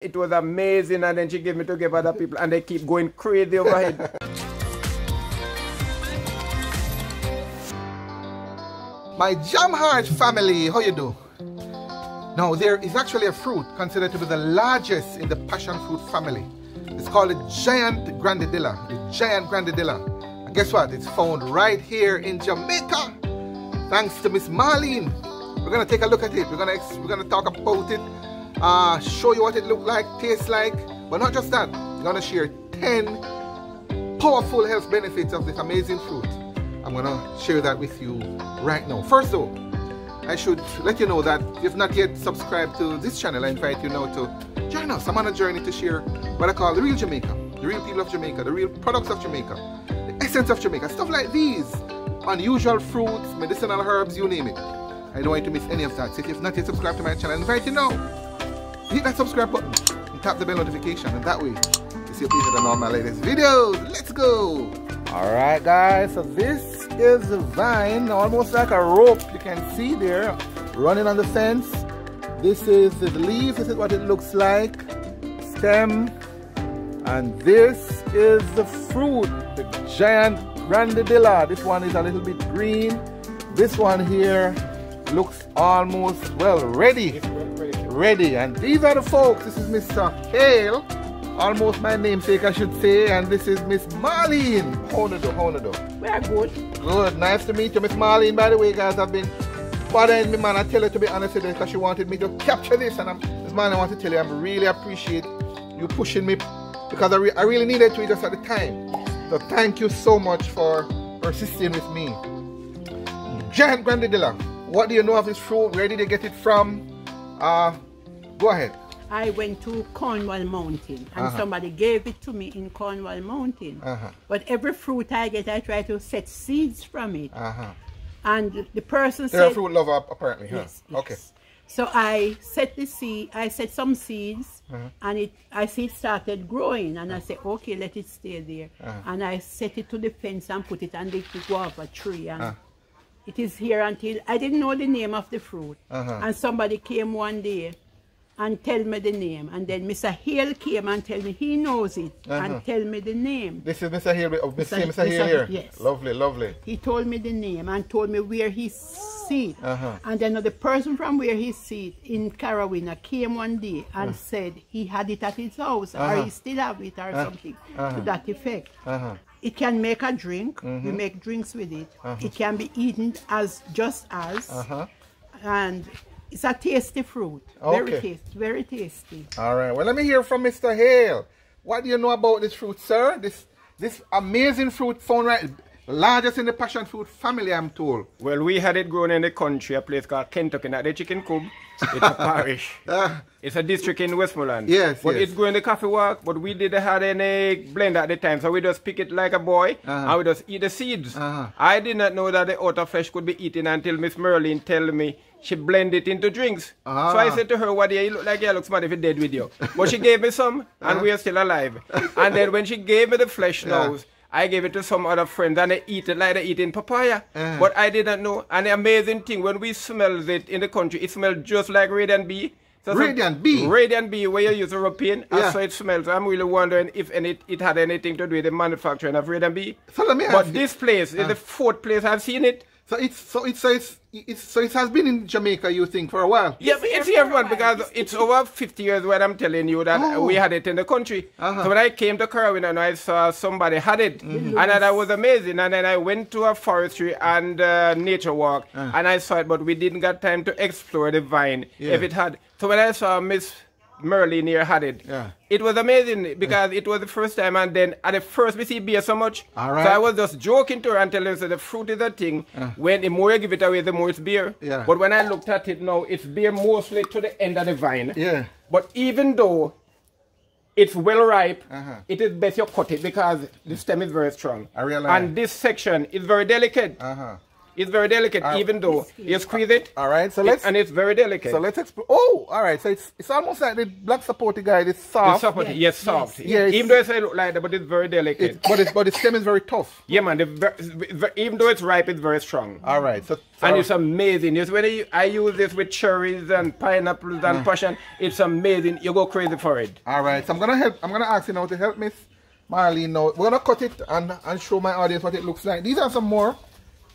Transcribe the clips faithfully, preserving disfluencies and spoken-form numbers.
It was amazing, and then she gave me to give other people, and they keep going crazy over it. My jam heart family, how you do? Now, there is actually a fruit considered to be the largest in the passion fruit family. It's called the giant grandadilla, the giant grandadilla. And guess what? It's found right here in Jamaica. Thanks to Miss Marlene. We're gonna take a look at it. We're gonna, we're gonna talk about it. Uh, show you what it looks like, tastes like, but not just that. I'm gonna share ten powerful health benefits of this amazing fruit. I'm gonna share that with you right now. First though, I should let you know that if you've not yet subscribed to this channel, I invite you now to join us. I'm on a journey to share what I call the real Jamaica, the real people of Jamaica, the real products of Jamaica, the essence of Jamaica, stuff like these, unusual fruits, medicinal herbs, you name it. I don't want you to miss any of that. So if you've not yet subscribed to my channel, I invite you now. Hit that subscribe button and tap the bell notification, and that way you see updated on all my latest videos. Let's go! Alright guys, so this is the vine, almost like a rope you can see there, running on the fence. This is the leaf, this is what it looks like, stem, and this is the fruit, the giant grandadilla. This one is a little bit green, this one here looks almost, well, ready. Ready, and these are the folks. This is Mister Hale, almost my namesake, I should say, and this is Miss Marlene. How do, how do? We are good. Good, nice to meet you, Miss Marlene. By the way, guys, I've been bothering me, man. I tell her to be honest with you because she wanted me to capture this, and I'm, Miss Marlene, I want to tell you, I really appreciate you pushing me because I, re I really needed to just at the time. So thank you so much for persisting with me. Giant grandadilla. What do you know of this fruit? Where did you get it from? Uh, Go ahead. I went to Cornwall Mountain, and uh -huh. somebody gave it to me in Cornwall Mountain. Uh -huh. But every fruit I get, I try to set seeds from it. Uh -huh. And the person They're said... They're a fruit lover, apparently. Huh? Yes, yes. Okay. So I set the seed, I set some seeds, uh -huh. and it, I see it started growing, and I said, okay, let it stay there. Uh -huh. And I set it to the fence and put it on the guava tree. And uh -huh. It is here until, I didn't know the name of the fruit. Uh-huh. And somebody came one day and tell me the name. And then Mister Hale came and tell me he knows it, uh-huh. and tell me the name. This is Mister Hale, oh, Mister Mister Hale here? Yes. Lovely, lovely. He told me the name and told me where he see it. Uh-huh. And then the person from where he see it in Carolina came one day and uh-huh. said he had it at his house, uh-huh. or he still have it or uh-huh. something uh-huh. to that effect. Uh-huh. It can make a drink. Mm-hmm. We make drinks with it. Uh-huh. It can be eaten as just as, uh-huh. and it's a tasty fruit. Okay. Very tasty. Very tasty. All right. Well, let me hear from Mister Hale. What do you know about this fruit, sir? This this amazing fruit found right, largest in the passion fruit family, I'm told. Well, we had it grown in the country, a place called Kentucky, not the Chicken Coop. It's a parish. Uh, it's a district in Westmoreland. Yes, But yes. It's growing in the coffee walk, but we didn't have any blend at the time, so we just pick it like a boy, uh-huh. and we just eat the seeds. Uh-huh. I did not know that the outer flesh could be eaten until Miss Merlin tell me she blended it into drinks. Uh-huh. So I said to her, what do you look like? You look smart if you're dead with you. But she gave me some, and uh-huh. we are still alive. And then when she gave me the flesh now, yeah. I gave it to some other friends, and they eat it like they eat in papaya. Uh. But I didn't know. And the amazing thing, when we smelled it in the country, it smelled just like Radion B. So Radion B? Radion B, where you use European, yeah. and so it smells. I'm really wondering if any, it had anything to do with the manufacturing of Radion B. So let me ask But this place uh. is the fourth place I've seen it. So it's so it's so it's, it's so it has been in Jamaica, you think, for a while. Yeah, but it's here, man, because it's over fifty years when I'm telling you that oh. we had it in the country. Uh-huh. So when I came to Carolina and I saw somebody had it, mm-hmm. and that was amazing. And then I went to a forestry and uh, nature walk, uh-huh. and I saw it, but we didn't got time to explore the vine yeah. if it had. So when I saw Miss Merlin here had it. Yeah. It was amazing because yeah. it was the first time, and then at the first we see beer so much. All right. So I was just joking to her and telling her so the fruit is a thing. Uh. When the more you give it away, the more it's beer. Yeah. But when I looked at it now, it's beer mostly to the end of the vine. Yeah. But even though it's well ripe, uh-huh. it is best you cut it because the stem is very strong. I realize. And this section is very delicate. Uh-huh. It's very delicate, uh, even though you squeeze it. All right, so let's. It, and it's very delicate. So let's explore. Oh, all right. So it's it's almost like the black sapoti guide. It's soft. The sapoti, yes, yes, soft. Yes. Yeah, it's, even though it's look like that, but it's very delicate. It, but it's but the stem is very tough. Yeah, man. The, even though it's ripe, it's very strong. All right. So, so and it's amazing. It's when you, I use this with cherries and pineapples and mm. passion. It's amazing. You go crazy for it. All right. So I'm gonna help. I'm gonna ask you now to help me. Marlene, now we're gonna cut it and, and show my audience what it looks like. These are some more,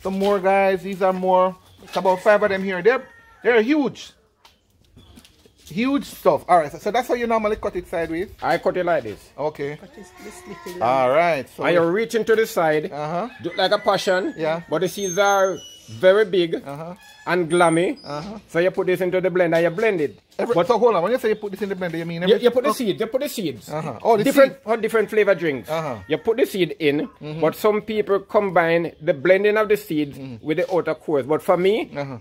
some more guys. These are more. It's about five of them here. They're they're huge, huge stuff. All right, so, so that's how you normally cut it sideways. I cut it like this. Okay. Cut it, this little all right. So and you reach into the side, uh-huh. like a passion. Yeah. But the seeds are very big uh-huh. and glammy. Uh-huh. So you put this into the blender. You blend it. Every, but so hold on, when you say you put this in the blender, you mean every, you, you put the seeds, you put the seeds. Uh-huh. Oh, the different seed. different flavor drinks. Uh-huh. You put the seed in, mm-hmm. but some people combine the blending of the seeds mm-hmm. with the outer cores. But for me, uh-huh.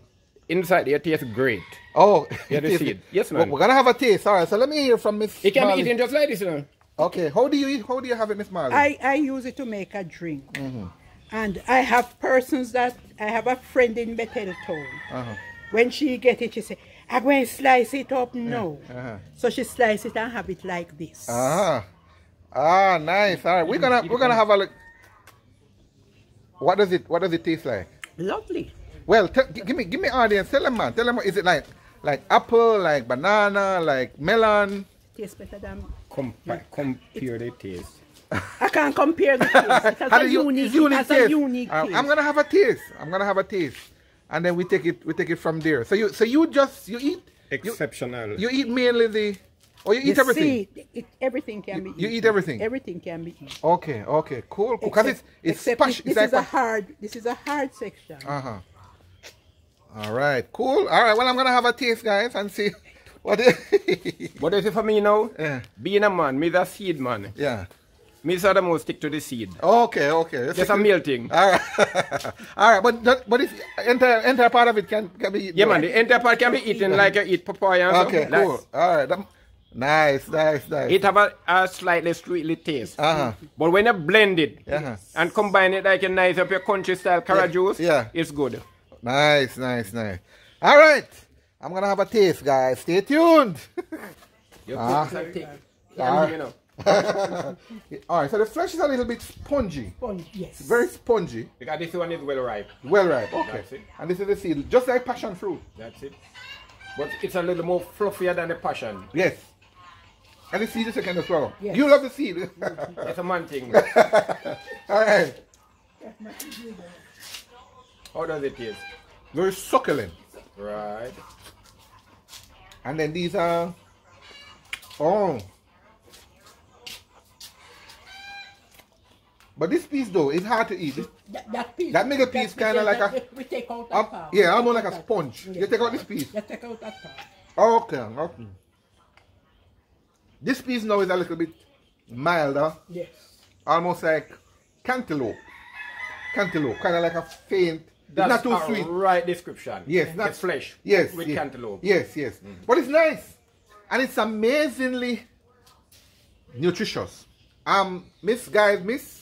inside it tastes great. Oh, yeah, the seed. Yes, man. Well, we're gonna have a taste. All right, so let me hear from Miss. It can Marley. Be eaten just like this, you know. Okay, how do you eat? How do you have it, Miss Marley? I I use it to make a drink, mm-hmm. and I have persons that I have a friend in Bethelton. Uh-huh. When she get it, she say, I'm going to slice it up now. Uh-huh. So she slices it and have it like this. Ah, ah, nice. All right, we're gonna we're gonna have a look. What does it What does it taste like? Lovely. Well, give me give me audience. Tell them, man. Tell them. Is it like like apple, like banana, like melon? Tastes better than. Compa compare the taste. I can't compare the taste. It's a unique, unique it's taste. A unique uh, taste. I'm gonna have a taste. I'm gonna have a taste. And then we take it, we take it from there. So you, so you just, you eat exceptional. You, you eat mainly the, or you eat the everything. Seed, it, everything can you, be. You eaten. Eat everything. Everything can be eaten. Okay, okay, cool. Because it's, it's, it, this it's like is a hard, this is a hard section. Uh huh. All right, cool. All right, well, I'm gonna have a taste, guys, and see what. Is what is it for me now? Yeah. Being a man, me the seed man. Yeah. Me sort of most stick to the seed. Okay, okay. Just a meal thing. All right. All right, but that, but it's entire entire part of it can, can be eaten. Yeah, man, the entire part can be eaten like you eat papaya and okay, stuff. Cool. All right. That, nice, nice, nice. It have a, a slightly sweetly taste. Uh-huh. But when you blend it uh-huh. and combine it like a nice up your country style carrot yeah. juice, yeah. it's good. Nice, nice, nice. All right. I'm gonna have a taste, guys. Stay tuned. Your ah. take. Yeah, you know. All right, so the flesh is a little bit spongy. Spongy, yes. Very spongy. Because this one is well ripe. Well ripe, okay. That's it. And this is the seed, just like passion fruit. That's it. But it's a little more fluffier than the passion. Yes. And the seed is a kind of flower. Yes. You love the seed. That's a man thing. All right. How does it taste? Very succulent. Right. And then these are... Oh. But this piece though, it's hard to eat. That, that piece. That middle piece kind of like a... We take out that part. Yeah, almost like a sponge. You take out this piece. You take out that part. Oh, okay, okay. This piece now is a little bit milder. Yes. Almost like cantaloupe. Cantaloupe, kind of like a faint... That's not too sweet. That's the right description. Yes. Not flesh. Yes. With yes, cantaloupe. Yes, yes. Mm. But it's nice. And it's amazingly nutritious. Um, Miss Guys, Miss...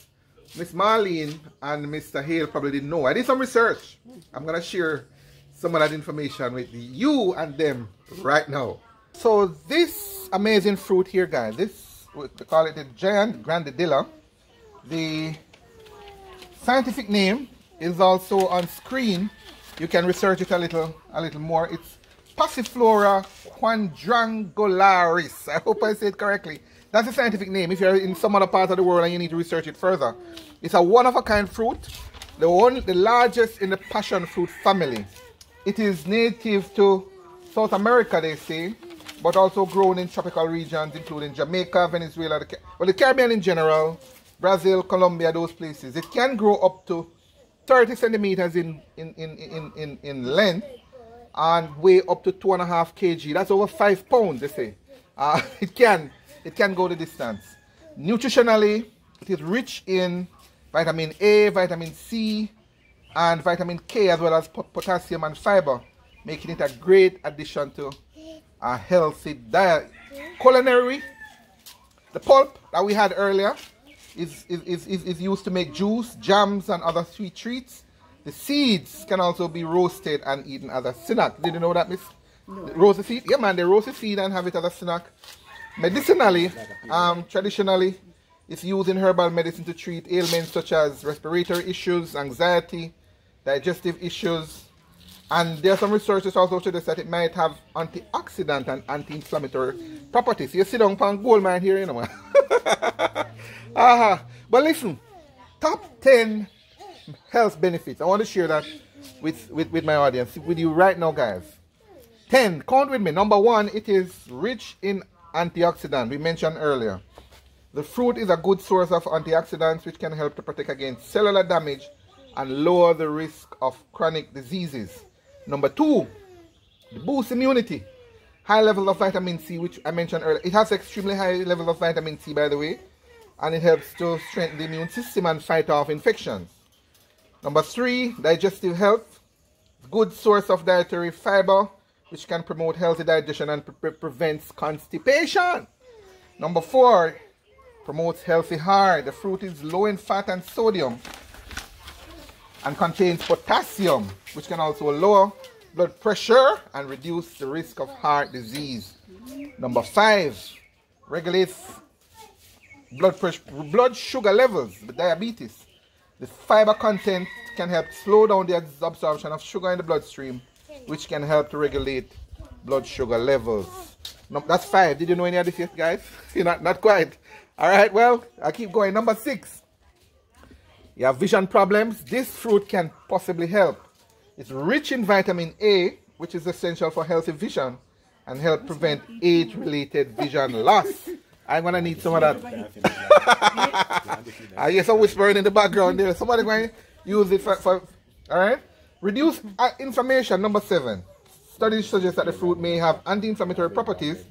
Miss Marlene and Mister Hale probably didn't know. I did some research. I'm going to share some of that information with you and them right now. So this amazing fruit here, guys, this, they call it the giant grandadilla. The scientific name is also on screen. You can research it a little, a little more. It's Passiflora quadrangularis. I hope I said it correctly. That's the scientific name. If you're in some other part of the world and you need to research it further, it's a one-of-a-kind fruit, the one, the largest in the passion fruit family. It is native to South America, they say, but also grown in tropical regions, including Jamaica, Venezuela, the, well, the Caribbean in general, Brazil, Colombia, those places. It can grow up to thirty centimeters in in in in in, in length and weigh up to two and a half kg. That's over five pounds, they say. Uh, it can. It can go the distance. Nutritionally, it is rich in vitamin A, vitamin C, and vitamin K, as well as potassium and fiber, making it a great addition to a healthy diet. Culinary, the pulp that we had earlier is, is, is, is used to make juice, jams, and other sweet treats. The seeds can also be roasted and eaten as a snack. Did you know that, Miss? No. Roast the seed? Yeah, man, they roast the seed and have it as a snack. Medicinally, um, traditionally, it's used in herbal medicine to treat ailments such as respiratory issues, anxiety, digestive issues. And there's some research that's also suggests that it might have antioxidant and anti-inflammatory properties. You sit down on gold mine here, you know. uh-huh. But listen, top ten health benefits. I want to share that with, with, with my audience, with you right now, guys. ten, count with me. Number one, it is rich in antioxidant. We mentioned earlier. The fruit is a good source of antioxidants, which can help to protect against cellular damage and lower the risk of chronic diseases. Number two, it boosts immunity. High level of vitamin C, which I mentioned earlier. It has extremely high level of vitamin C, by the way, and it helps to strengthen the immune system and fight off infections. Number three, digestive health. Good source of dietary fiber, which can promote healthy digestion and pre prevents constipation. Number four, promotes healthy heart. The fruit is low in fat and sodium, and contains potassium, which can also lower blood pressure and reduce the risk of heart disease. Number five, regulates blood pressure, blood sugar levels, the diabetes. The fiber content can help slow down the absorption of sugar in the bloodstream, which can help to regulate blood sugar levels. No, that's five. Did you know any of this yet, guys? You're not, not quite. All right, well, I keep going. Number six. You have vision problems. This fruit can possibly help. It's rich in vitamin A, which is essential for healthy vision and help prevent age-related vision loss. I'm going to need some of that. I hear some whispering in the background there. Somebody's going to use it for, for... All right? Reduce inflammation. Number seven. Studies suggest that the fruit may have anti-inflammatory properties,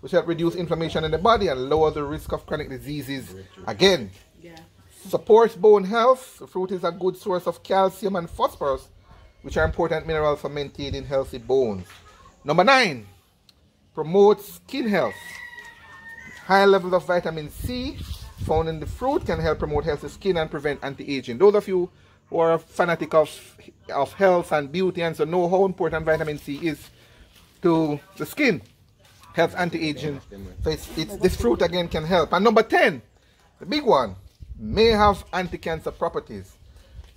which help reduce inflammation in the body and lower the risk of chronic diseases. Again, yeah. Supports bone health. The fruit is a good source of calcium and phosphorus, which are important minerals for maintaining healthy bones. Number nine, promotes skin health. High levels of vitamin C found in the fruit can help promote healthy skin and prevent anti-aging. Those of you who are fanatic of, of health and beauty and so know how important vitamin C is to the skin. Helps anti-aging. So it's, it's, this fruit again can help. And number ten, the big one, may have anti-cancer properties.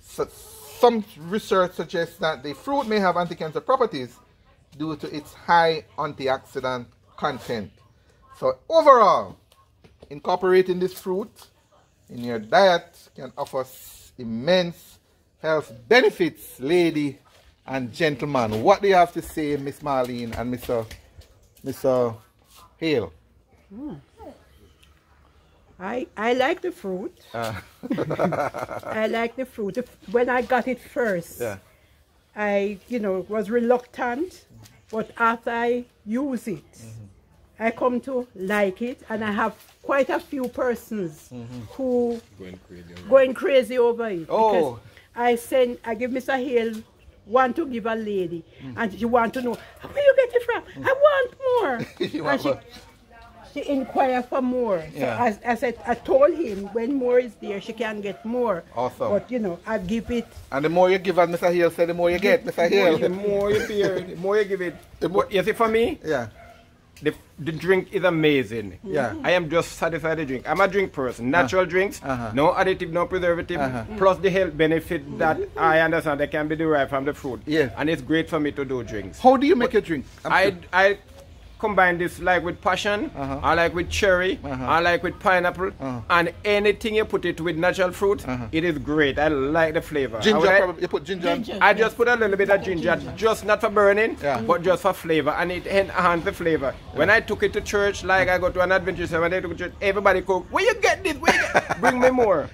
So some research suggests that the fruit may have anti-cancer properties due to its high antioxidant content. So overall, incorporating this fruit in your diet can offer immense health benefits, lady and gentlemen. What do you have to say, Miss Marlene and Mister Mister Hale? Hmm. I, I like the fruit. Uh. I like the fruit. When I got it first, yeah. I, you know, was reluctant, but after I use it, mm-hmm. I come to like it, and I have quite a few persons mm-hmm. who going crazy over, going crazy over it. Oh. Because I send, I give Mister Hale one to give a lady, mm. and she want to know, where you get it from? Mm. I want more. you want and more. She, she inquired for more. Yeah. So as, as I, I told him, when more is there, she can get more. Awesome. But, you know, I give it. And the more you give, as Mister Hale said, the more you get, Mister Hale. The more you bear, the more you give it. The more, is it for me? Yeah. The, the drink is amazing. Yeah, I am just satisfied with the drink. I'm a drink person. Natural uh, drinks, uh -huh. no additive, no preservative, uh -huh. plus the health benefit that I understand that can be derived from the fruit. Yeah, and it's great for me to do drinks. How do you make but your drink? I'm I sure. I combine this like with passion. Uh -huh. I like with cherry. Uh -huh. I like with pineapple. Uh -huh. And anything you put it with natural fruit, uh -huh. it is great. I like the flavor. Ginger, I, probably, you put ginger. ginger I yes. just put a little bit of ginger, ginger, just not for burning, yeah. but just for flavor, and it enhances the flavor. When I took it to church, like I go to an Adventist seven, I took it to church, everybody go, where you get this? Where you get? Bring me more.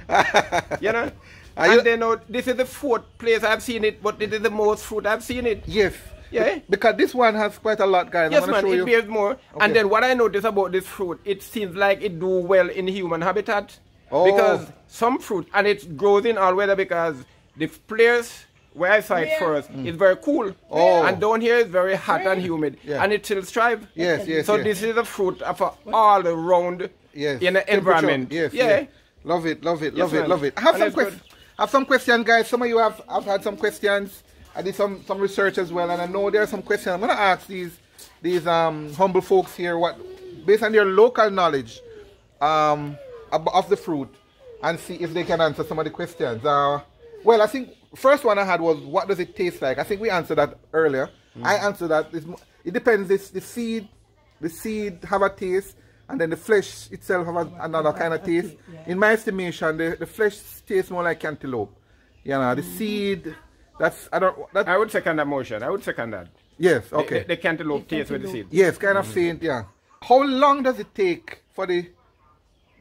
You know? Are and you... they know this is the fourth place I've seen it, but it is the most fruit I've seen it. Yes. Yeah. Because this one has quite a lot, guys. Yes, man, show it you. Bears more. Okay. And then what I notice about this fruit, it seems like it do well in human habitat. Oh. Because some fruit, and it grows in all weather because the place where I saw it yeah. first, mm. it's very cool. Oh. And down here it's very hot right. and humid. Yeah. And it still thrives. Yes, yes, So yes. this is a fruit for all around yes. in the environment. Yes, yeah. yes. Love it, love it, love yes, it, man. love it. I have and some questions. I have some questions, guys. Some of you have, have had some questions. I did some, some research as well, and I know there are some questions. I'm going to ask these these um, humble folks here, what based on their local knowledge um, of the fruit, and see if they can answer some of the questions. Uh, well, I think first one I had was, what does it taste like? I think we answered that earlier. Mm. I answered that. It's, it depends. It's the seed, the seed have a taste, and then the flesh itself have a, another kind of taste. In my estimation, the, the flesh tastes more like cantaloupe. You know, the mm. seed. That's I don't. That's, I would second that motion. I would second that. Yes. Okay. The, the cantaloupe taste with the seed. Yes, kind of mm. faint. Yeah. How long does it take for the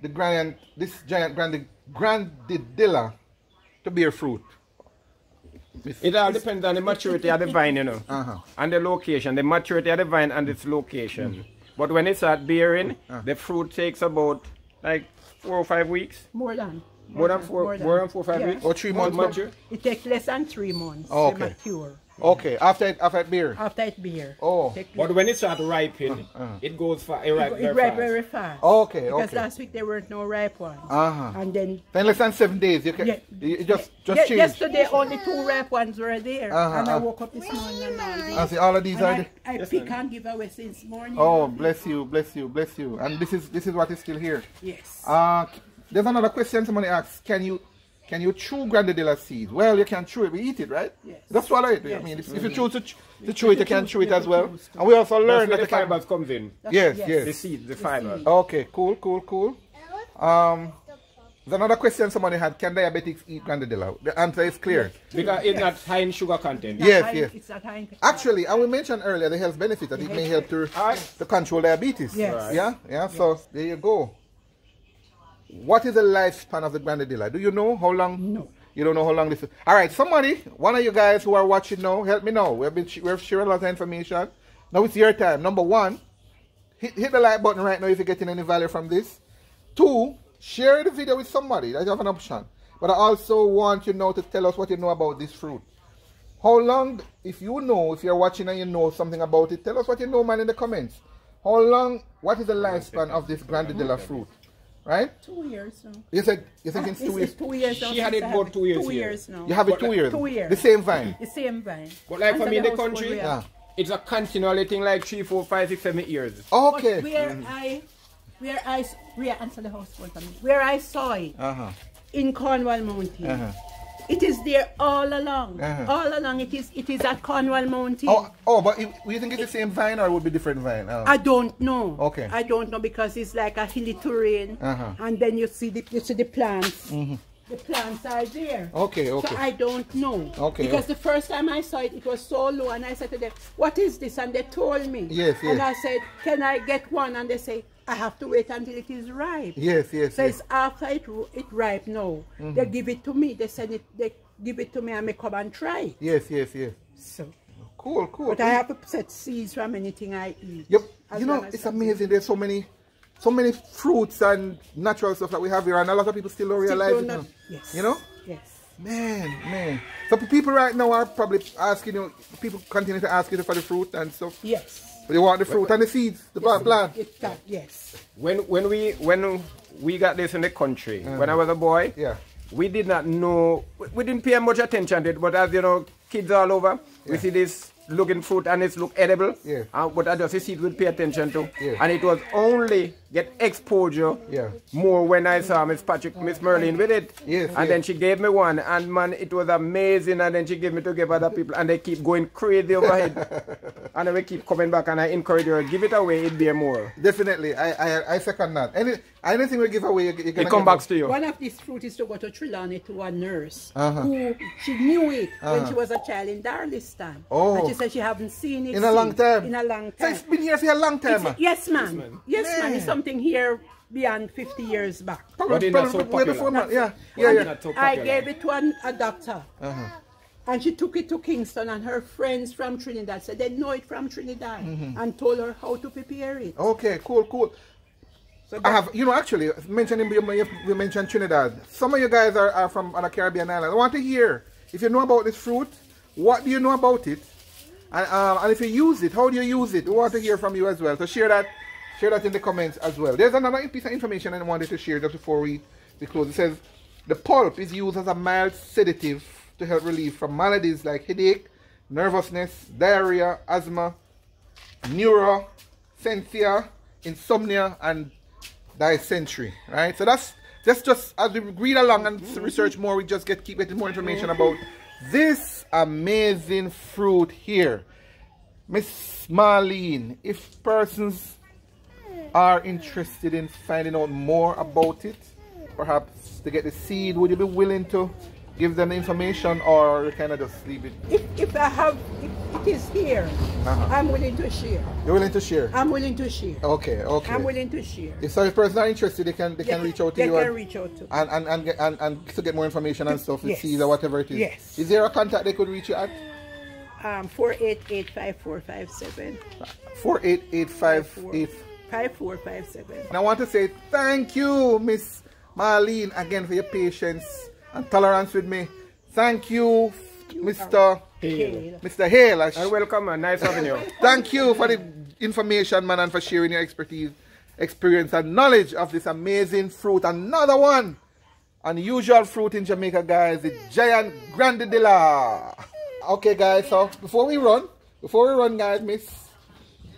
the grand this giant grand grandidilla to bear fruit? It's, it all depends on the maturity of the vine, you know, uh-huh. and the location. The maturity of the vine and its location. Mm. But when it starts bearing, uh-huh. the fruit takes about like four or five weeks. More than. More than four, more than, more than four or five yeah. weeks? Or three more months? Mature? It takes less than three months oh, okay. to mature. Okay, after it, after it beer? After it beer. Oh. It but when it starts ripening, uh, uh. it goes fa it ripe it, very it ripe fast. It very fast. Okay, because okay. Because last week there weren't no ripe ones. Uh-huh. And then... Then less than seven days, you can... Yeah, you just just yeah, change. Yesterday only two ripe ones were there. Uh-huh, and uh, I woke up this morning and I... I see all of these and are... I, I yes, pick and give away since morning. Oh, bless you, bless you, bless you. And this is this is what is still here. Yes. Uh, There's another question somebody asks, can you can you chew grandadilla seed? Well, you can chew it, we eat it, right? Yes. That's swallow it. Yes. I mean, if, if you choose to, ch to chew it, you can chew it as well. And we also learned that the fibers comes in. Yes, yes. The seed, the fiber. Okay, cool, cool, cool. Um, there's another question somebody had, can diabetics eat grandadilla? The answer is clear. Because it's not high in sugar content. Yes, yes. It's not high in actually, and we mentioned earlier the health benefit that it may help to, to control diabetes. Yes. Yeah, yeah, so there you go. What is the lifespan of the grandadilla? Do you know how long? No. You don't know how long this is. All right, somebody, one of you guys who are watching now, help me know. We've been we've sharing a lot of information. Now it's your time. Number one, hit, hit the like button right now if you're getting any value from this. Two, share the video with somebody. That's an option. But I also want you now to tell us what you know about this fruit. How long, if you know, if you're watching and you know something about it, tell us what you know, man, in the comments. How long, what is the lifespan of this grandadilla fruit? Right? Two years. So. You said you think it's, it's two years. Two years. She had it about two years. Two years now. You have it two years. Two years. The same vine. The same vine. But like for me in the country, yeah. it's a continual thing like three, four, five, six, seven years. Oh, okay. But where mm -hmm. I, where I, where answer the house for me. Where I saw it uh -huh. in Cornwall Mountain. Uh -huh. It is there all along. Uh-huh. All along. It is It is at Cornwall Mountain. Oh, oh but it, you think it's the same vine or it would be different vine? Oh. I don't know. Okay. I don't know because it's like a hilly terrain. Uh-huh. And then you see the, you see the plants. Mm-hmm. The plants are there. Okay, okay. So I don't know. Okay. Because okay. the first time I saw it, it was so low. And I said to them, what is this? And they told me. Yes, yes. And I said, can I get one? And they say, I have to wait until it is ripe. Yes, yes. So yes. it's after it it ripe now. Mm-hmm. They give it to me. They send it. They give it to me. I may come and try. Yes, yes, yes. So cool, cool. But cool. I have to set seeds from anything I eat. Yep. You know, it's amazing. There's so many, so many fruits and natural stuff that we have here, and a lot of people still don't realize still don't it. Not, yes. You know. Yes. Man, man. So people right now are probably asking you. People continue to ask you for the fruit and stuff. Yes. But they want the fruit and the seeds, the yes, plant. It, it, yes. When when we when we got this in the country, mm. when I was a boy, yeah, we did not know. We didn't pay much attention to it. But as you know, kids all over, yeah. we see this looking fruit and it's look edible. Yeah. And but I just the seed we pay attention to. Yeah. And it was only get exposure. Yeah. More when I saw Miss Patrick, Miss Merlin with it. Yes. And yes. then she gave me one, and man, it was amazing. And then she gave me to give other people, and they keep going crazy over it. And we keep coming back, and I encourage you, give it away, it bear more. Definitely, I I, I second that. Any, anything we give away, you can come back to you. One of these fruit is to go to Trelawney to a nurse uh-huh. who she knew it uh-huh. when she was a child in Darliston. Oh. And she said she haven't seen it in a long time. In a long time. So it's been here for a long time. It's, yes, ma'am. Yes, ma'am. Yes, ma it's something here beyond fifty years back. Probably, probably so way before, yeah, yeah, yeah, yeah. So I gave it to an, a doctor. Uh-huh. And she took it to Kingston, and her friends from Trinidad said they know it from Trinidad, mm-hmm. and told her how to prepare it. Okay, cool, cool. So I have, you know, actually, mentioning we mentioned Trinidad. Some of you guys are, are from other Caribbean islands. I want to hear if you know about this fruit. What do you know about it? And, uh, and if you use it, how do you use it? We want to hear from you as well. So share that, share that in the comments as well. There's another piece of information I wanted to share just before we, we close. It says, The pulp is used as a mild sedative to help relieve from maladies like headache, nervousness, diarrhea, asthma, neurosthenia, insomnia, and dysentery. Right? So that's that's just as we read along and research more, we just get keep getting more information about this amazing fruit here. Miss Marlene, if persons are interested in finding out more about it, perhaps to get the seed, would you be willing to give them information, or kind of just leave it? If, if I have, if it is here, uh-huh. I'm willing to share. You're willing to share? I'm willing to share. Okay, okay. I'm willing to share. If so, if person are interested, they can they, they can reach out to they you. They can and, reach out to. And and, and and and to get more information and stuff, yes. Seeds or whatever it is. Yes. Is there a contact they could reach you at? Um, four eight eight five four five seven. Four eight eight five eight five four five seven. And I want to say thank you, Miss Marlene, again for your patience and tolerance with me. Thank you, Mister Hale. Mister Hale. I and welcome, man. Nice having you. Thank you for the information, man, and for sharing your expertise, experience, and knowledge of this amazing fruit. Another one, unusual fruit in Jamaica, guys. The giant grandadilla. Okay, guys. So before we run, before we run, guys, Miss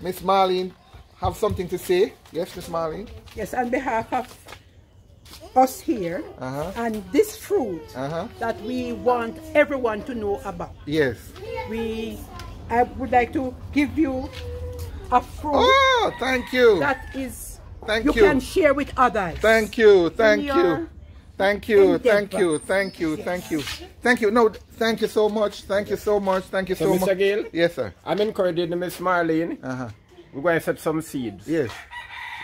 Miss Marlene, have something to say. Yes, Miss Marlene. Yes, on behalf of us here, uh-huh. and this fruit uh-huh. that we want everyone to know about. Yes. We, I would like to give you a fruit. Oh, thank you. That is, thank you. You can share with others. Thank you, thank you. Thank you, thank you, thank you, yes. thank you, thank you. No, thank you so much, thank yes. you so much, thank you so, so Mister much. Mister Gill? Yes, sir. I'm encouraging Miss Marlene. Uh-huh. We're going to set some seeds. Yes.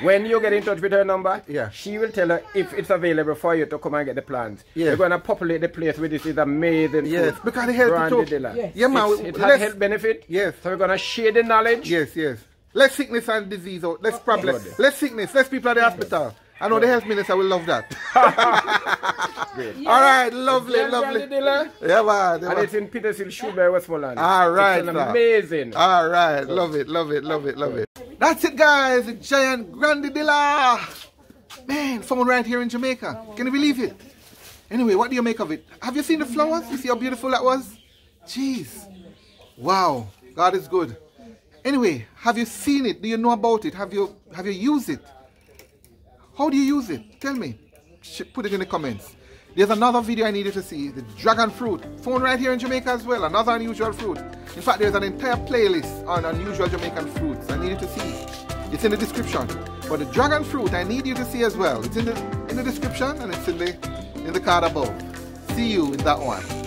When you get in touch with her number, yeah. she will tell her if it's available for you to come and get the plants. Yes. You're going to populate the place with this is amazing. Yes, food. Because it helps to dealer. Yes. Yeah, man, it has health benefit. Yes. So we're going to share the knowledge. Yes, yes. Let's sickness and disease out. Let's problems. Yes. Let's sickness. Let's people at the hospital. I know the health minister will love that. Great. Yeah. All right, lovely, yeah, lovely. Yeah, man, yeah, and it's in Petersill, Shoebury, Westmoreland. All right, it's amazing. All right, love it, love it, love it, love it. That's it, guys. The giant grandadilla. Man, someone right here in Jamaica. Can you believe it? Anyway, what do you make of it? Have you seen the flowers? You see how beautiful that was? Jeez. Wow. God is good. Anyway, have you seen it? Do you know about it? Have you have you used it? How do you use it? Tell me. Put it in the comments. There's another video I needed to see. The dragon fruit. Found right here in Jamaica as well. Another unusual fruit. In fact, there's an entire playlist on unusual Jamaican fruits. I needed to see it. It's in the description. But the dragon fruit, I need you to see as well. It's in the in the description and it's in the in the card above. See you in that one.